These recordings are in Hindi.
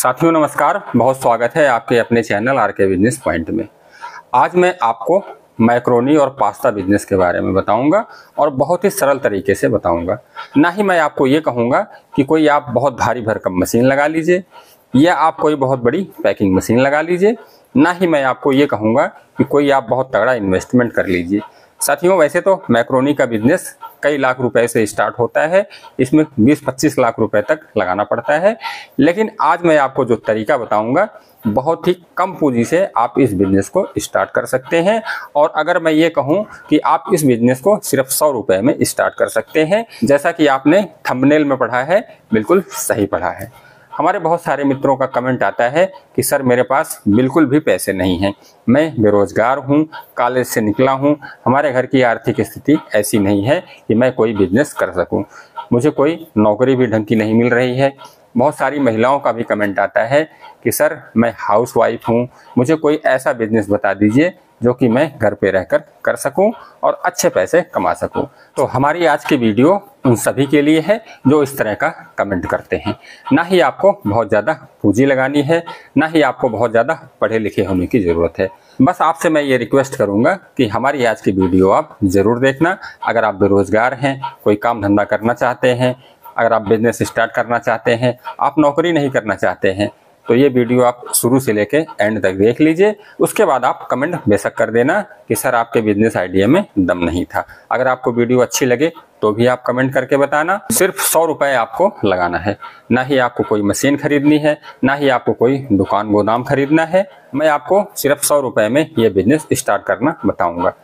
साथियों नमस्कार, बहुत स्वागत है आपके अपने channel R K business point में। आज मैं आपको मैक्रोनी और पास्ता बिजनेस के बारे में बताऊंगा और बहुत ही सरल तरीके से बताऊंगा। ना ही मैं आपको ये कहूंगा कि कोई आप बहुत भारी भरकम मशीन लगा लीजिए या आप कोई बहुत बड़ी पैकिंग मशीन लगा लीजिए, ना ही मैं आपको ये कहूँगा कि कोई आप बहुत तगड़ा इन्वेस्टमेंट कर लीजिए। साथियों, वैसे तो मैक्रोनी का बिजनेस कई लाख रुपए से स्टार्ट होता है, इसमें 20-25 लाख रुपए तक लगाना पड़ता है। लेकिन आज मैं आपको जो तरीका बताऊंगा, बहुत ही कम पूंजी से आप इस बिजनेस को स्टार्ट कर सकते हैं। और अगर मैं ये कहूं कि आप इस बिजनेस को सिर्फ 100 रुपए में स्टार्ट कर सकते हैं, जैसा कि आपने थंबनेल में पढ़ा है, बिल्कुल सही पढ़ा है। हमारे बहुत सारे मित्रों का कमेंट आता है कि सर मेरे पास बिल्कुल भी पैसे नहीं हैं, मैं बेरोज़गार हूं, कॉलेज से निकला हूं, हमारे घर की आर्थिक स्थिति ऐसी नहीं है कि मैं कोई बिजनेस कर सकूं, मुझे कोई नौकरी भी ढंग की नहीं मिल रही है। बहुत सारी महिलाओं का भी कमेंट आता है कि सर मैं हाउस वाइफ हूँ, मुझे कोई ऐसा बिजनेस बता दीजिए जो कि मैं घर पे रहकर कर सकूं और अच्छे पैसे कमा सकूं। तो हमारी आज की वीडियो उन सभी के लिए है जो इस तरह का कमेंट करते हैं। ना ही आपको बहुत ज़्यादा पूंजी लगानी है, ना ही आपको बहुत ज़्यादा पढ़े लिखे होने की ज़रूरत है। बस आपसे मैं ये रिक्वेस्ट करूंगा कि हमारी आज की वीडियो आप ज़रूर देखना। अगर आप बेरोज़गार हैं, कोई काम धंधा करना चाहते हैं, अगर आप बिजनेस स्टार्ट करना चाहते हैं, आप नौकरी नहीं करना चाहते हैं, तो ये वीडियो आप शुरू से लेके एंड तक देख लीजिए। उसके बाद आप कमेंट बेशक कर देना कि सर आपके बिजनेस आइडिया में दम नहीं था। अगर आपको वीडियो अच्छी लगे तो भी आप कमेंट करके बताना। सिर्फ 100 रुपये आपको लगाना है, ना ही आपको कोई मशीन खरीदनी है, ना ही आपको कोई दुकान गोदाम खरीदना है। मैं आपको सिर्फ 100 रुपये में ये बिजनेस स्टार्ट करना बताऊँगा।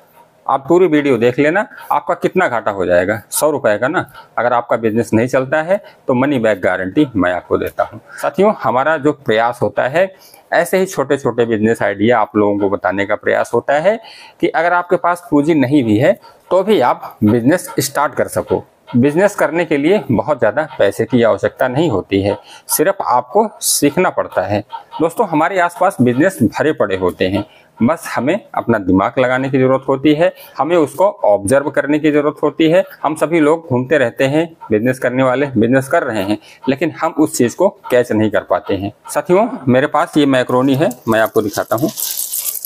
आप पूरी वीडियो देख लेना, आपका कितना घाटा हो जाएगा 100 रुपये का ना। अगर आपका बिजनेस नहीं चलता है तो मनी बैक गारंटी मैं आपको देता हूं। साथियों, हमारा जो प्रयास होता है, ऐसे ही छोटे छोटे बिजनेस आइडिया आप लोगों को बताने का प्रयास होता है कि अगर आपके पास पूंजी नहीं भी है तो भी आप बिजनेस स्टार्ट कर सको। बिजनेस करने के लिए बहुत ज़्यादा पैसे की आवश्यकता नहीं होती है, सिर्फ आपको सीखना पड़ता है। दोस्तों, हमारे आसपास बिजनेस भरे पड़े होते हैं, बस हमें अपना दिमाग लगाने की ज़रूरत होती है, हमें उसको ऑब्जर्व करने की ज़रूरत होती है। हम सभी लोग घूमते रहते हैं, बिजनेस करने वाले बिजनेस कर रहे हैं, लेकिन हम उस चीज़ को कैच नहीं कर पाते हैं। साथियों, मेरे पास ये मैक्रोनी है, मैं आपको दिखाता हूँ।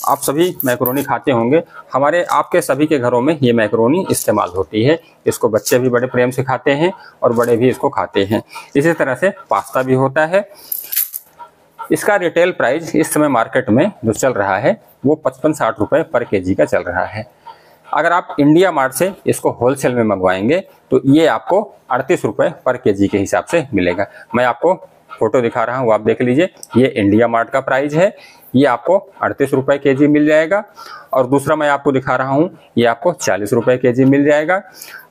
आप सभी मैक्रोनी खाते होंगे, हमारे आपके सभी के घरों में ये मैक्रोनी इस्तेमाल होती है। इसको बच्चे भी बड़े प्रेम से खाते हैं और बड़े भी इसको खाते हैं। इसी तरह से पास्ता भी होता है। इसका रिटेल प्राइस इस समय मार्केट में जो चल रहा है वो 55-60 रुपये पर केजी का चल रहा है। अगर आप इंडिया मार्ट से इसको होलसेल में मंगवाएंगे तो ये आपको 38 रुपये पर केजी के हिसाब से मिलेगा। मैं आपको फोटो दिखा रहा हूँ, आप देख लीजिए, ये इंडिया मार्ट का प्राइस है, ये आपको 38 रुपये केजी मिल जाएगा। और दूसरा मैं आपको दिखा रहा हूँ, ये आपको 40 रुपये केजी मिल जाएगा।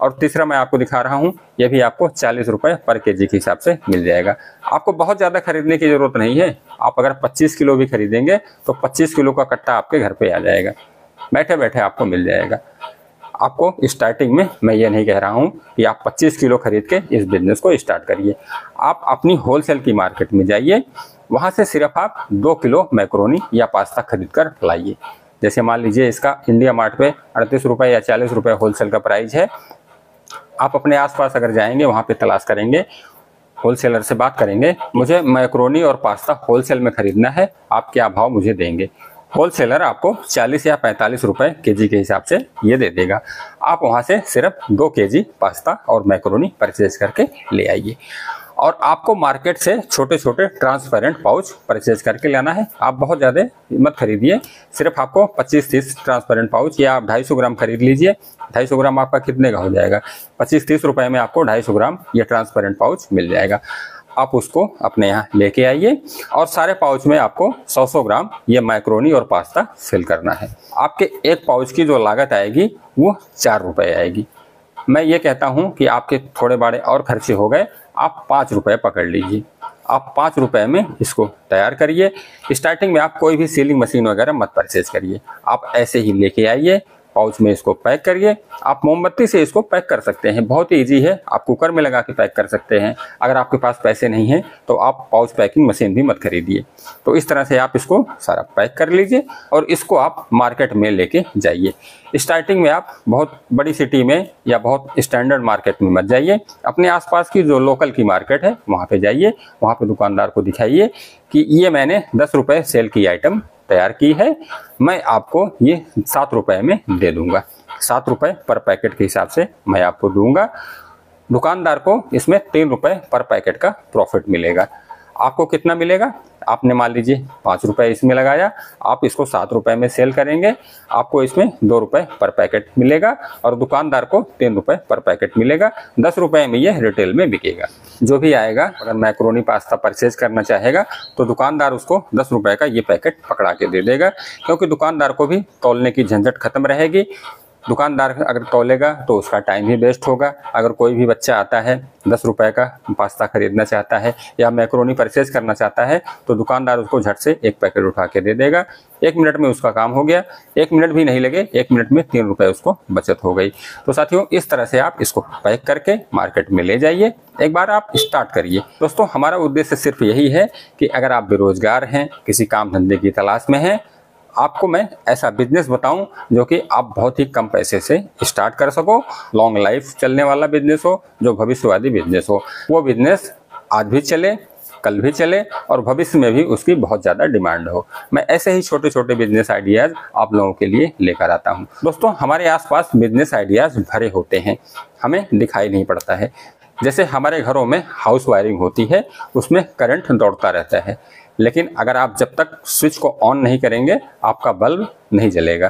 और तीसरा मैं आपको दिखा रहा हूँ, ये भी आपको 40 रुपये पर केजी के हिसाब से मिल जाएगा। आपको बहुत ज़्यादा खरीदने की ज़रूरत नहीं है। आप अगर 25 किलो भी खरीदेंगे तो 25 किलो का कट्टा आपके घर पर आ जाएगा, बैठे बैठे आपको मिल जाएगा। आपको स्टार्टिंग में मैं ये नहीं कह रहा हूँ कि आप 25 किलो खरीद के इस बिज़नेस को स्टार्ट करिए। आप अपनी होलसेल की मार्केट में जाइए, वहाँ से सिर्फ आप 2 किलो मैक्रोनी या पास्ता खरीद कर लाइए। जैसे मान लीजिए इसका इंडिया मार्ट पे 38 रुपये या 40 रुपये होलसेल का प्राइस है। आप अपने आसपास अगर जाएंगे, वहाँ पे तलाश करेंगे, होलसेलर से बात करेंगे, मुझे मैक्रोनी और पास्ता होलसेल में ख़रीदना है, आप क्या भाव मुझे देंगे। होलसेलर आपको 40 या 45 रुपए केजी के हिसाब से ये दे देगा। आप वहाँ से सिर्फ 2 केजी पास्ता और मैक्रोनी परचेज करके ले आइए। और आपको मार्केट से छोटे छोटे ट्रांसपेरेंट पाउच परचेज करके लाना है। आप बहुत ज़्यादा मत खरीदिए, सिर्फ आपको 25-30 ट्रांसपेरेंट पाउच, या आप 250 ग्राम खरीद लीजिए। 250 ग्राम आपका कितने का हो जाएगा, 25-30 रुपये में आपको 250 ग्राम ये ट्रांसपेरेंट पाउच मिल जाएगा। आप उसको अपने यहाँ लेके आइए और सारे पाउच में आपको 100-100 ग्राम ये मैक्रोनी और पास्ता फिल करना है। आपके एक पाउच की जो लागत आएगी वो 4 रुपये आएगी। मैं ये कहता हूँ कि आपके थोड़े बड़े और खर्चे हो गए, आप 5 रुपये पकड़ लीजिए। आप 5 रुपये में इसको तैयार करिए। स्टार्टिंग में आप कोई भी सीलिंग मशीन वगैरह मत परचेज करिए, आप ऐसे ही लेके आइए, पाउच में इसको पैक करिए। आप मोमबत्ती से इसको पैक कर सकते हैं, बहुत ही ईजी है। आप कुकर में लगा के पैक कर सकते हैं। अगर आपके पास पैसे नहीं हैं तो आप पाउच पैकिंग मशीन भी मत खरीदिए। तो इस तरह से आप इसको सारा पैक कर लीजिए और इसको आप मार्केट में लेके जाइए। स्टार्टिंग में आप बहुत बड़ी सिटी में या बहुत स्टैंडर्ड मार्केट में मत जाइए, अपने आसपास की जो लोकल की मार्केट है वहाँ पे जाइए। वहाँ पे दुकानदार को दिखाइए कि ये मैंने 10 रुपये सेल की आइटम तैयार की है, मैं आपको ये 7 रुपये में दे दूँगा। 7 रुपये पर पैकेट के हिसाब से मैं आपको दूँगा। दुकानदार को इसमें 3 रुपये पर पैकेट का प्रॉफिट मिलेगा। आपको कितना मिलेगा? आपने मान लीजिए 5 रुपये इसमें लगाया, आप इसको 7 रुपये में सेल करेंगे, आपको इसमें 2 रुपये पर पैकेट मिलेगा और दुकानदार को 3 रुपये पर पैकेट मिलेगा। 10 रुपये में ये रिटेल में बिकेगा। जो भी आएगा, अगर मैक्रोनी पास्ता परचेज करना चाहेगा तो दुकानदार उसको 10 रुपये का ये पैकेट पकड़ा के दे देगा, क्योंकि दुकानदार को भी तौलने की झंझट खत्म रहेगी। दुकानदार अगर तौलेगा तो उसका टाइम भी वेस्ट होगा। अगर कोई भी बच्चा आता है 10 रुपये का पास्ता खरीदना चाहता है या मैक्रोनी परचेज करना चाहता है तो दुकानदार उसको झट से एक पैकेट उठा के दे देगा। 1 मिनट में उसका काम हो गया, 1 मिनट भी नहीं लगे, 1 मिनट में 3 रुपये उसको बचत हो गई। तो साथियों, इस तरह से आप इसको पैक करके मार्केट में ले जाइए। एक बार आप स्टार्ट करिए। दोस्तों, हमारा उद्देश्य सिर्फ यही है कि अगर आप बेरोजगार हैं, किसी काम धंधे की तलाश में हैं, आपको मैं ऐसा बिजनेस बताऊं जो कि आप बहुत ही कम पैसे से स्टार्ट कर सको। लॉन्ग लाइफ चलने वाला बिजनेस हो, जो भविष्यवादी बिजनेस हो। वो बिजनेस आज भी चले, कल भी चले और भविष्य में भी उसकी बहुत ज़्यादा डिमांड हो। मैं ऐसे ही छोटे छोटे बिजनेस आइडियाज़ आप लोगों के लिए लेकर आता हूं। दोस्तों, हमारे आसपास बिजनेस आइडियाज़ भरे होते हैं, हमें दिखाई नहीं पड़ता है। जैसे हमारे घरों में हाउस वायरिंग होती है, उसमें करंट दौड़ता रहता है, लेकिन अगर आप जब तक स्विच को ऑन नहीं करेंगे आपका बल्ब नहीं जलेगा।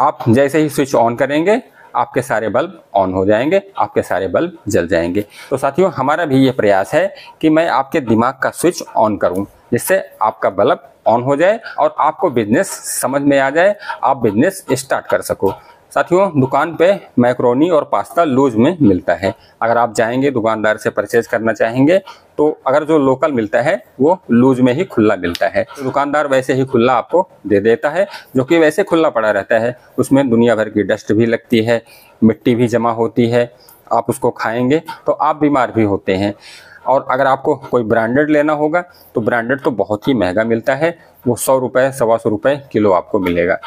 आप जैसे ही स्विच ऑन करेंगे आपके सारे बल्ब ऑन हो जाएंगे, आपके सारे बल्ब जल जाएंगे। तो साथियों, हमारा भी ये प्रयास है कि मैं आपके दिमाग का स्विच ऑन करूं, जिससे आपका बल्ब ऑन हो जाए और आपको बिजनेस समझ में आ जाए, आप बिजनेस स्टार्ट कर सको। साथियों, दुकान पे मैक्रोनी और पास्ता लूज में मिलता है। अगर आप जाएंगे दुकानदार से परचेज करना चाहेंगे तो अगर जो लोकल मिलता है वो लूज में ही खुला मिलता है। दुकानदार वैसे ही खुला आपको दे देता है, जो कि वैसे खुला पड़ा रहता है। उसमें दुनिया भर की डस्ट भी लगती है, मिट्टी भी जमा होती है। आप उसको खाएंगे तो आप बीमार भी होते हैं। और अगर आपको कोई ब्रांडेड लेना होगा तो ब्रांडेड तो बहुत ही महंगा मिलता है, वो 100 रुपये 125 रुपये किलो आपको मिलेगा।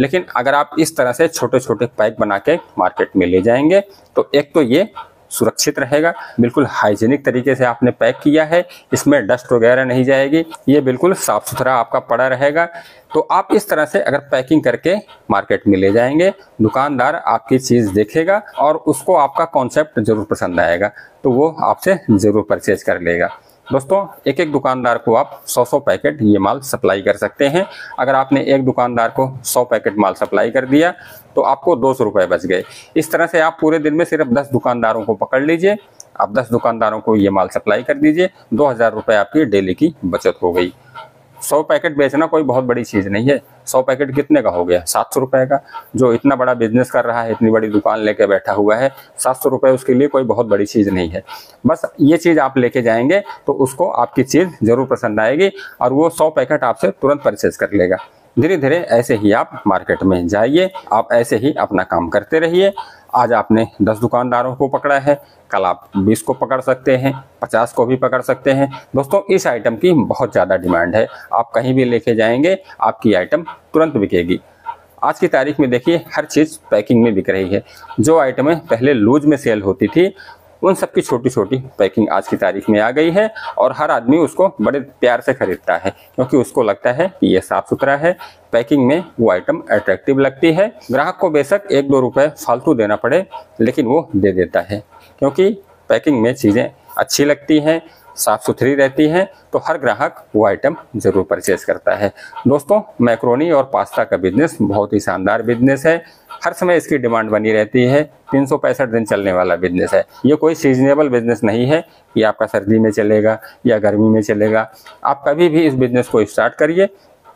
लेकिन अगर आप इस तरह से छोटे छोटे पैक बना के मार्केट में ले जाएंगे तो एक तो ये सुरक्षित रहेगा, बिल्कुल हाइजीनिक तरीके से आपने पैक किया है, इसमें डस्ट वगैरह नहीं जाएगी, ये बिल्कुल साफ़ सुथरा आपका पड़ा रहेगा। तो आप इस तरह से अगर पैकिंग करके मार्केट में ले जाएंगे, दुकानदार आपकी चीज़ देखेगा और उसको आपका कॉन्सेप्ट ज़रूर पसंद आएगा, तो वो आपसे ज़रूर परचेज कर लेगा। दोस्तों, एक एक दुकानदार को आप 100 पैकेट ये माल सप्लाई कर सकते हैं। अगर आपने एक दुकानदार को 100 पैकेट माल सप्लाई कर दिया तो आपको 200 रुपये बच गए। इस तरह से आप पूरे दिन में सिर्फ 10 दुकानदारों को पकड़ लीजिए, आप 10 दुकानदारों को ये माल सप्लाई कर दीजिए, 2000 रुपये आपकी डेली की बचत हो गई। 100 पैकेट बेचना कोई बहुत बड़ी चीज़ नहीं है। 100 पैकेट कितने का हो गया? 700 रुपये का। जो इतना बड़ा बिजनेस कर रहा है, इतनी बड़ी दुकान लेके बैठा हुआ है, 700 रुपये उसके लिए कोई बहुत बड़ी चीज़ नहीं है। बस ये चीज़ आप लेके जाएंगे तो उसको आपकी चीज़ ज़रूर पसंद आएगी और वो 100 पैकेट आपसे तुरंत परचेज कर लेगा। धीरे धीरे ऐसे ही आप मार्केट में जाइए, आप ऐसे ही अपना काम करते रहिए। आज आपने 10 दुकानदारों को पकड़ा है, कल आप 20 को पकड़ सकते हैं, 50 को भी पकड़ सकते हैं। दोस्तों, इस आइटम की बहुत ज़्यादा डिमांड है, आप कहीं भी लेके जाएंगे आपकी आइटम तुरंत बिकेगी। आज की तारीख में देखिए, हर चीज़ पैकिंग में बिक रही है। जो आइटमें पहले लूज में सेल होती थी उन सबकी छोटी छोटी पैकिंग आज की तारीख में आ गई है और हर आदमी उसको बड़े प्यार से खरीदता है, क्योंकि उसको लगता है कि ये साफ़ सुथरा है, पैकिंग में वो आइटम अट्रैक्टिव लगती है। ग्राहक को बेशक 1-2 रुपये फालतू देना पड़े, लेकिन वो दे देता है, क्योंकि पैकिंग में चीज़ें अच्छी लगती हैं, साफ़ सुथरी रहती हैं, तो हर ग्राहक वो आइटम ज़रूर परचेज करता है। दोस्तों, मैक्रोनी और पास्ता का बिजनेस बहुत ही शानदार बिजनेस है, हर समय इसकी डिमांड बनी रहती है, 365 दिन चलने वाला बिजनेस है। ये कोई सीजनेबल बिजनेस नहीं है कि आपका सर्दी में चलेगा या गर्मी में चलेगा। आप कभी भी इस बिज़नेस को स्टार्ट करिए,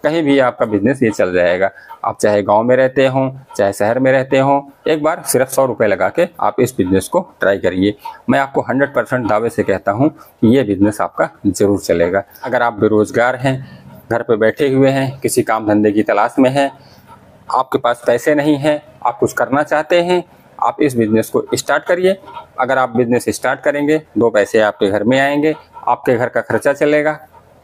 कहीं भी आपका बिजनेस ये चल जाएगा। आप चाहे गांव में रहते हों, चाहे शहर में रहते हों, एक बार सिर्फ 100 रुपये लगा के आप इस बिज़नेस को ट्राई करिए। मैं आपको 100% दावे से कहता हूँ कि ये बिज़नेस आपका ज़रूर चलेगा। अगर आप बेरोज़गार हैं, घर पर बैठे हुए हैं, किसी काम धंधे की तलाश में हैं, आपके पास पैसे नहीं हैं, आप कुछ करना चाहते हैं, आप इस बिज़नेस को स्टार्ट करिए। अगर आप बिज़नेस स्टार्ट करेंगे, दो पैसे आपके घर में आएंगे, आपके घर का खर्चा चलेगा,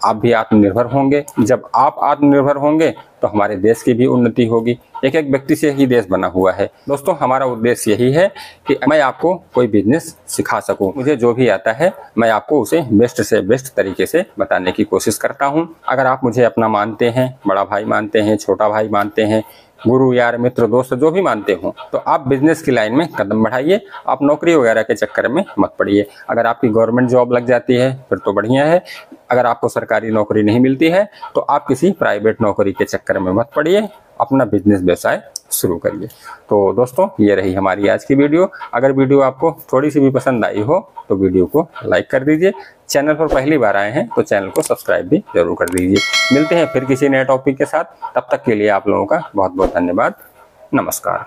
आप भी आत्मनिर्भर होंगे। जब आप आत्मनिर्भर होंगे तो हमारे देश की भी उन्नति होगी। एक एक व्यक्ति से ही देश बना हुआ है। दोस्तों, हमारा उद्देश्य यही है कि मैं आपको कोई बिजनेस सिखा सकूं। मुझे जो भी आता है मैं आपको उसे बेस्ट से बेस्ट तरीके से बताने की कोशिश करता हूं। अगर आप मुझे अपना मानते हैं, बड़ा भाई मानते हैं, छोटा भाई मानते हैं, गुरु, यार, मित्र, दोस्त, जो भी मानते हो, तो आप बिजनेस की लाइन में कदम बढ़ाइए। आप नौकरी वगैरह के चक्कर में मत पड़िए। अगर आपकी गवर्नमेंट जॉब लग जाती है फिर तो बढ़िया है। अगर आपको सरकारी नौकरी नहीं मिलती है तो आप किसी प्राइवेट नौकरी के चक्कर में मत पड़िए, अपना बिजनेस व्यवसाय शुरू करिए। तो दोस्तों, ये रही हमारी आज की वीडियो। अगर वीडियो आपको थोड़ी सी भी पसंद आई हो तो वीडियो को लाइक कर दीजिए। चैनल पर पहली बार आए हैं तो चैनल को सब्सक्राइब भी जरूर कर दीजिए। मिलते हैं फिर किसी नए टॉपिक के साथ। तब तक के लिए आप लोगों का बहुत बहुत धन्यवाद। नमस्कार।